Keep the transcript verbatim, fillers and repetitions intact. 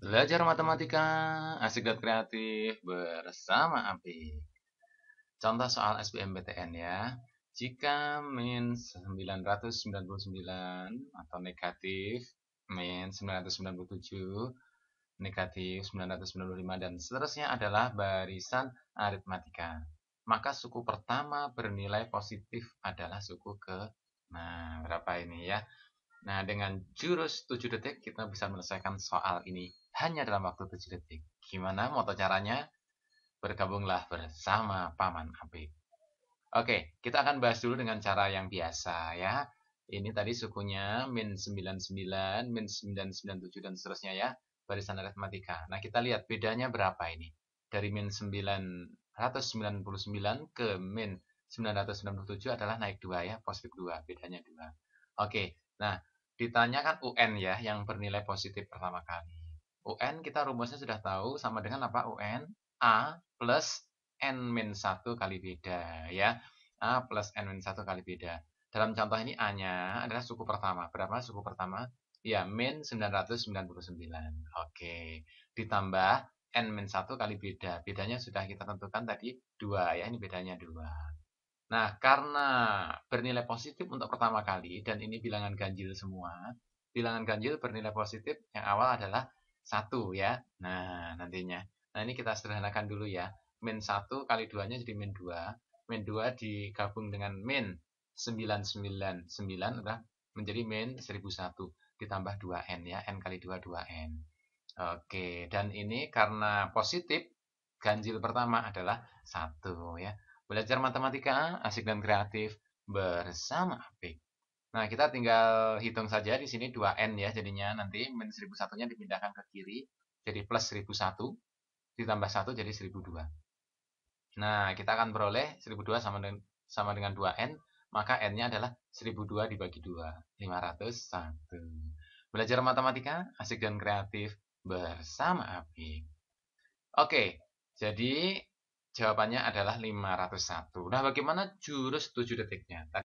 Belajar matematika asik dan kreatif bersama A P I Q. Contoh soal S B M P T N ya. Jika min sembilan ratus sembilan puluh sembilan atau negatif min sembilan ratus sembilan puluh tujuh, negatif sembilan ratus sembilan puluh lima dan seterusnya adalah barisan aritmatika, maka suku pertama bernilai positif adalah suku ke. Nah, berapa ini ya? Nah, dengan jurus tujuh detik kita bisa menyelesaikan soal ini hanya dalam waktu tujuh detik. Gimana moto caranya? Bergabunglah bersama Paman A P I Q. Oke, kita akan bahas dulu dengan cara yang biasa ya. Ini tadi sukunya min sembilan puluh sembilan, min sembilan ratus sembilan puluh tujuh, dan seterusnya ya. Barisan aritmatika. Nah, kita lihat bedanya berapa ini. Dari min sembilan ratus sembilan puluh sembilan ke min sembilan ratus sembilan puluh tujuh adalah naik dua ya. Positif dua, bedanya dua. Oke, nah. Ditanyakan U N ya, yang bernilai positif pertama kali. U N kita rumusnya sudah tahu, sama dengan apa U N? A plus N minus satu kali beda ya. A plus N minus satu kali beda. Dalam contoh ini A-nya adalah suku pertama. Berapa suku pertama? Ya, min sembilan ratus sembilan puluh sembilan. Oke. Ditambah N minus satu kali beda. Bedanya sudah kita tentukan tadi dua ya, ini bedanya dua. Nah, karena bernilai positif untuk pertama kali, dan ini bilangan ganjil semua, bilangan ganjil bernilai positif yang awal adalah satu ya. Nah, nantinya. Nah, ini kita sederhanakan dulu ya. Min satu kali dua-nya jadi min dua. Min dua digabung dengan min sembilan ratus sembilan puluh sembilan adalah menjadi min seribu satu. Ditambah dua N ya. N kali dua, dua N. Oke, dan ini karena positif, ganjil pertama adalah satu ya. Belajar matematika asik dan kreatif bersama A P I Q. Nah, kita tinggal hitung saja di sini dua N ya, jadinya nanti min seribu satu-nya dipindahkan ke kiri jadi plus seribu satu ditambah satu jadi seribu dua. Nah, kita akan peroleh seribu dua sama dengan sama dengan dua N, maka N-nya adalah seribu dua dibagi dua, lima ratus satu. Belajar matematika asik dan kreatif bersama A P I Q. Oke, jadi jawabannya adalah lima ratus satu. Nah, bagaimana jurus tujuh detiknya?